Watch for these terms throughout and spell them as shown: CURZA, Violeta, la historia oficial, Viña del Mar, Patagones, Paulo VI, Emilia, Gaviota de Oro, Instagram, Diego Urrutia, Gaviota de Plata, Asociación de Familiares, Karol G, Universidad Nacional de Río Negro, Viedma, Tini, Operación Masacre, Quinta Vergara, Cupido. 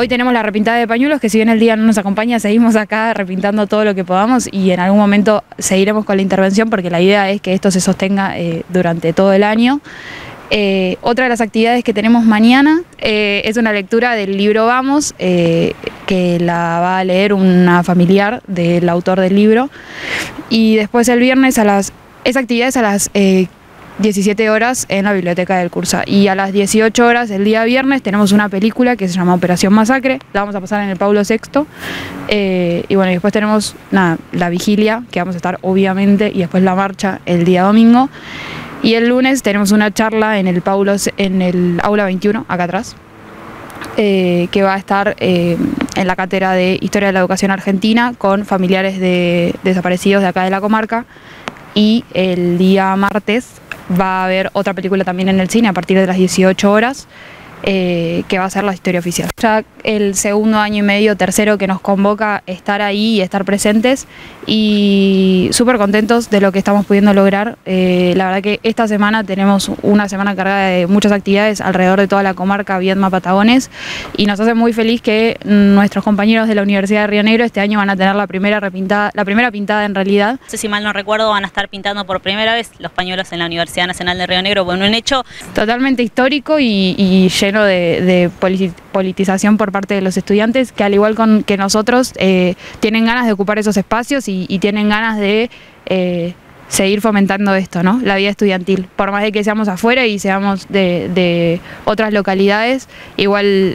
Hoy tenemos la repintada de pañuelos, que si bien el día no nos acompaña, seguimos acá repintando todo lo que podamos y en algún momento seguiremos con la intervención porque la idea es que esto se sostenga durante todo el año. Otra de las actividades que tenemos mañana es una lectura del libro Vamos, que la va a leer una familiar del autor del libro. Y después el viernes esa actividad es a las 17 horas en la biblioteca del Cursa. Y a las 18 horas el día viernes tenemos una película que se llama Operación Masacre, la vamos a pasar en el Paulo VI. Y bueno, y después tenemos la vigilia, que vamos a estar obviamente, y después la marcha el día domingo. Y el lunes tenemos una charla en el aula 21, acá atrás, que va a estar en la cátedra de Historia de la Educación Argentina con familiares de desaparecidos de acá de la comarca. Y el día martes va a haber otra película también en el cine a partir de las 18 horas, que va a ser la historia oficial. Ya el segundo año y medio, tercero, que nos convoca estar ahí y estar presentes y súper contentos de lo que estamos pudiendo lograr. La verdad que esta semana tenemos una semana cargada de muchas actividades alrededor de toda la comarca Viedma, Patagones, y nos hace muy feliz que nuestros compañeros de la Universidad de Río Negro este año van a tener la primera pintada en realidad. No sé, si mal no recuerdo, van a estar pintando por primera vez los pañuelos en la Universidad Nacional de Río Negro. Bueno, un hecho totalmente histórico y lleno de politización por parte de los estudiantes, que al igual que nosotros tienen ganas de ocupar esos espacios y tienen ganas de seguir fomentando esto, ¿no? La vida estudiantil. Por más de que seamos afuera y seamos de otras localidades, igual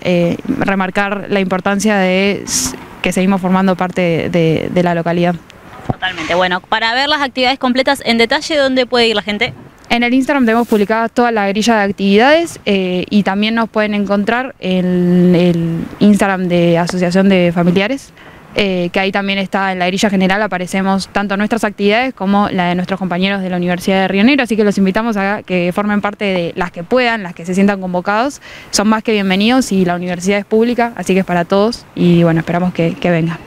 remarcar la importancia de que seguimos formando parte de la localidad. Totalmente. Bueno, para ver las actividades completas en detalle, ¿dónde puede ir la gente? En el Instagram tenemos publicada toda la grilla de actividades y también nos pueden encontrar en el Instagram de Asociación de Familiares, que ahí también está en la grilla general, aparecemos tanto nuestras actividades como la de nuestros compañeros de la Universidad de Río Negro, así que los invitamos a que formen parte de las que puedan, las que se sientan convocados, son más que bienvenidos y la universidad es pública, así que es para todos y bueno, esperamos que vengan.